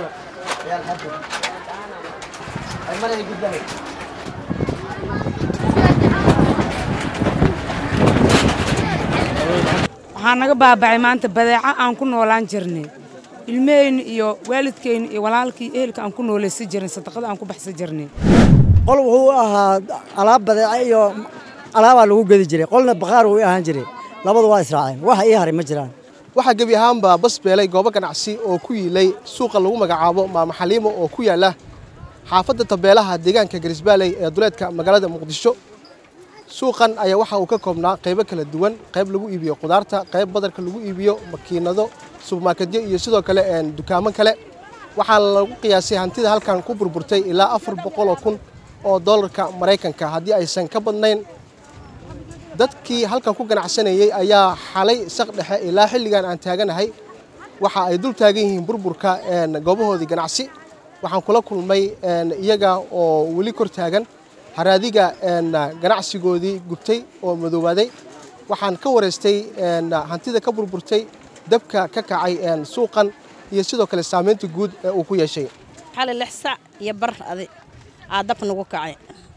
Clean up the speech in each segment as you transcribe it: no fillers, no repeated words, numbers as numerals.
يا الحاج المرأة اللي قدامي waxaanaga baabacay maanta badeeca aan ku noolaan jirnay ilmeen iyo waalidkeen iyo walaalkii ehelka aan ku noolaysan jirin sadaqada aan ku baxsan jirnay qol wuxuu ahaa alaab badeeca iyo alaaba lagu gadi jiray qolna baqaar uu ahaan jiray labadu waa israaciin wax ay haray ma jiraan waxa gabi ahaanba Basbeeley goob ganacsi oo ku yilay suuqa lagu magacaabo Maama Xaliimo oo ku yaala xaafadda tabeelaha deegaanka Garasbaaley ee duleedka magaalada Muqdisho suuqan ayaa waxa uu ka koobnaa qaybo kala duwan qayb lagu iibiyo qudarta qayb badarka lagu iibiyo makiinado supermarketyo iyo sidoo kale dukaamo kale waxaa lagu qiyaasay hantida halkan ku burburtay ilaa 400,000 oo $ka Mareykanka hadii aysan ka badnayn dadkii halkan ku ganacsanayay ayaa xalay saq dhexe ilaa xilligan aan taaganahay waxa ay dul taagan yihiin burburka goobahoodii ganacsi waxaan kula kulmay iyaga oo wali kor taagan haraadiga ganacsigoodii gubtay oo madowaaday waxaan ka wareystay hantida ka burburtay dabka ka kacay suuqan iyo sidoo kale saameynta guud ee uu ku yeeshay xalay lixsa iyo bar aday adab nagu kacay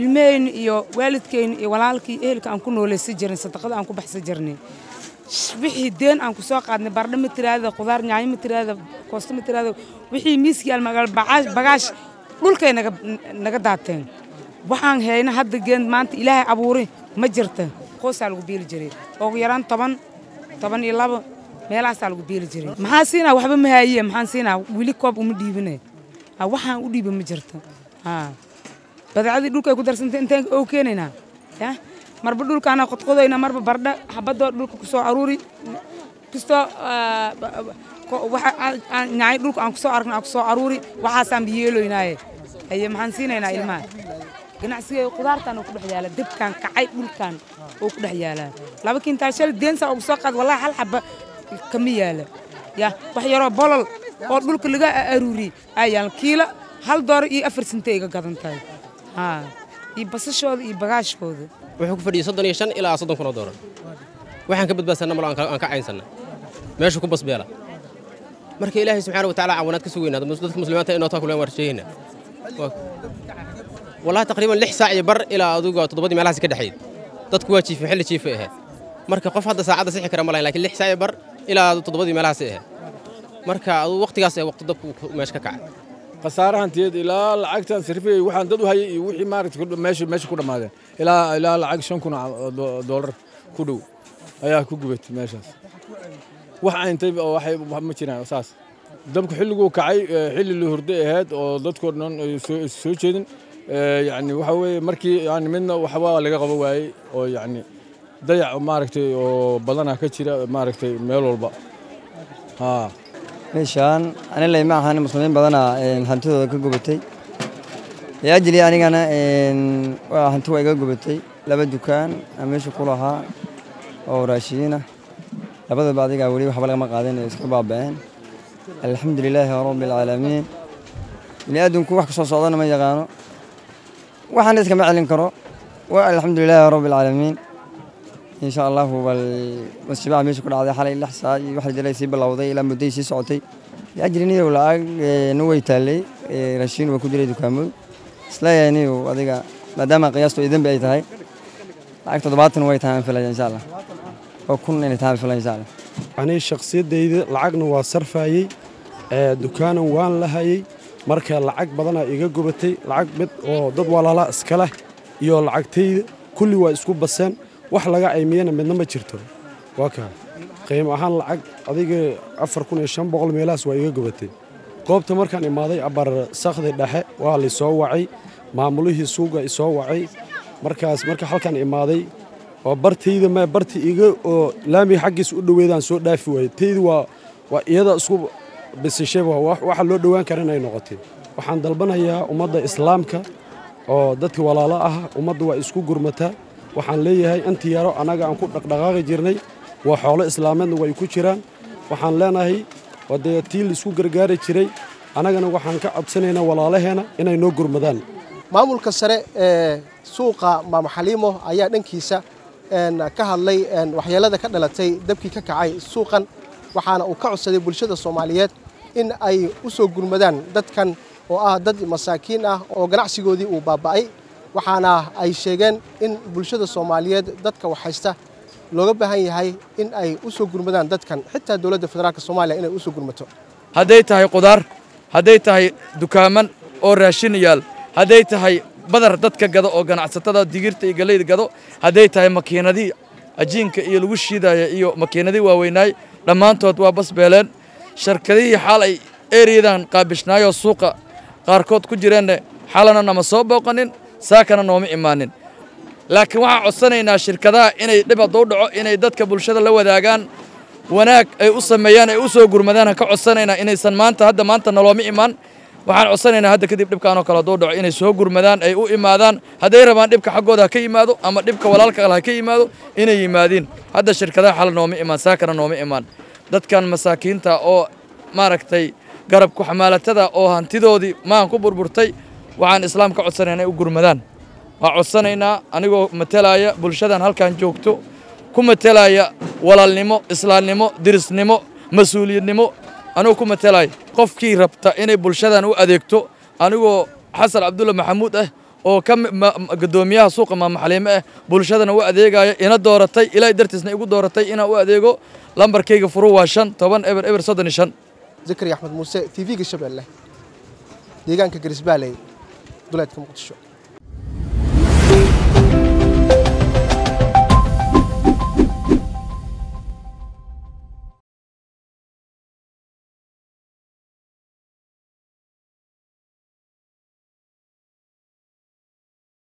المين يو والدكين يو والالكي إهلك أنكون نوليسي جرن صدقات أنكون بحسي جرني شبيحي دين أنكون سواق عدني برد متر هذا قدار نعي متر هذا كوست متر هذا وحي ميسكي المغال بغاش لولكي نغداتين وحان هينا هاد جين مانت إلهي عبوري مجرته قوس عالقو بيل جري أو يران طبعا يلاب ميلاس عالقو بيل جري محاسينا وحبا مهاية محاسينا ويلي كوب ومديبني وحان وديب مجرته بدعدي دولك أقدر سنتين أوكينا يا مربو دولك أنا قط قضينا مربو بردا حبضوا دولك كسر عروري كسر واحد نعيد دولك عن كسر عرنا كسر عروري وحسن بيلو هناي هي محنسين هنا إلما جناسية قدر كان وكل حيالة دب كان كعيد دول كان وكل حيالة لكن تاشل دين سأقول ساقد والله حل حب كمية يا وحيرة بالل دولك اللي جاء عروري أي الكيلة هل دار إيه أفرسنتي قدرن تاي يبصشود يبغاشود وحكم فدي صدني شن إلى صدن كنا دورا وحن كبد بس أنا ملا أنك عين سنة ماشي كوب بس بيلا مركي إلهي سبحانه وتعالى عونات كسوينا مسلمات المسلمات إنه تأكل وين ورشينا والله تقريبا لح ساعة يبر إلى ذوقه تضبطي مع لحسك الدحيل تتكوى شيء في محل شيء فيها مركي قف هذا ساعة صحيح كرام الله لكن لح ساعة يبر إلى تضبطي مع لحسها مركي وقت قاسي وقت ضب ماشي كعين خسارة هنتيد إلى العقد سرفي وحن ددو هاي وحي مارت كده ماشي كده ماذا إلى العقد شن كنا دولار كده أيه كوجبت ماشي وحن تبي وحي متشنا أساس دمك حلقو كعي حل اللي هرديه هاد وضد كورنون سوتشين يعني وحوي مركي يعني منا وحوا لقى قبواي يعني ضيع ماركتي وبلنا كتير ماركتي ميلول بق ها مشان أنا اللي معها أنا مسلمين بدنا هنتو كوجو بتي يأجلي أنا هنتو كوجو بتي لابد دكان أمشي كلها أو راشينا لابد بعدين أقولي وحبلغ ما قاعدين يسكبوا بعين الحمد لله رب العالمين اللي أدونكوا وحكوا صوصادنا ما يجانو وحنسكب معلن كرو والحمد لله رب العالمين إن شاء الله والشباب مش كل عادي حالي لحسا واحد جري يسيب العوضي إلى مدة شيء سعتي يأجرني ولا نوي تالي رشين وكجري دكامل سلا يعني وهذا ما دام قياسته إذن بيتهاي عقد ضباط نوي تام في الجنة إن شاء الله وكنا نتام في الجنة إن شاء الله. أنا الشخصية دي العقد وصرفهاي دكان وان لهاي مركز العقد بدنا يجوا بتي العقد ضد ولا لا إسكله يو العقد كل واسكوب بسان وحلاقة أيمينا من نمط شرطه واقع قيم أهان العقد هذيك أفر كون الشام بقول ميلاس ويجي قبته قابت مركان الماضي عبر ساخد الدحاء وعلى سواعي معموله سوق سواعي مركز مركز حلقان الماضي وبرتي إذا ما برتي يجي لا بيحق سود ويدان سود دافي ويتيد ويدا أسكوب بس شبه واحد لود وين كرنا ينقطه وحن ضلبنا هي ومضى إسلامك ضد ولا لاها ومضى واسكوب جرمتها waxaan leeyahay antiyaaro anaga aan ku dhaqdhaqaaqi jirnay waa xoolo islaameed way ku jiraan waxaan leenahay wadeetii isku gargaari jiray anagana waxaan ka absanaynaa walaalaheena inay noo gurmadaan maamulka sare ee suuqa Maamxalimo ayaa dhankiisa ka hadlay waxyeelada ka dhalatay dabkii ka kacay suuqan waxaana uu ka codsaday bulshada Soomaaliyeed in ay u soo gurmadaan dadkan oo ah dad masaakiin ah oo ganacsigoodii uu baaba'ay waxaana ay sheegeen in bulshada Soomaaliyeed dadka wax haysta looga baahan yahay in ay u soo gurmadaan dadkan xitaa dawladda federaalka Soomaaliya inay u soo gurmato haday tahay qudaar haday tahay dukaaman oo raashin yaal haday tahay badar dadka gado oo ganacsatada digirta iyo galeyda gado haday tahay makiinadii ajiinka iyo lagu shiidayo iyo makiinadii waaweynay dhamaantood waa basbeeleen shirkadii xal ay eeridan qaabishnaayo suuqa qaarkood ku jireen xalana nama soo booqanin ساكن نوم إيمان، لكن واحد صنعنا شركة ذا إني دب ضوضع إني دتك بالشدة لو ذاكان وناك أوصل ميان أوصل جرمدان كعصنعنا إني صن ما أنت هذا ما أنت نلوم إيمان واحد عصنعنا هذا كذب دب كانوا كلا ضوضع إني سو جرمدان أي أو إيمان هذا يرى ما دب كحقه ذا كي ماذو أما دب كوالك كله كي ماذو إني إيمانين هذا شركة ذا حال نوم إيمان ساكن نوم إيمان دتكان مساكين تا أو ماركتي جرب كحمالة تدا أو هنتدودي ما كبر برتي وعن إسلام كعصرنا وجرمدان وعصرنا أنا جو متلاية بالشدان هل كان جوكتو كم متلاية ولا النمو إسلام نمو درس نمو مسؤولية نمو أنا كم متلاية قف كي ربطة إني بالشدان وأديكتو أنا جو حسن عبد الله محمود أو كم قدوميها سوق ما محليمه بالشدان وأديكا إن الدورتي إلى درتسنا يقول دورتي إن وأديكو لمبر كيج فرو وشان طبعا إبر صدنشان ذكري أحمد موسى تي في الشباب الله ديجان كجريس بالي دولتكم قدشوا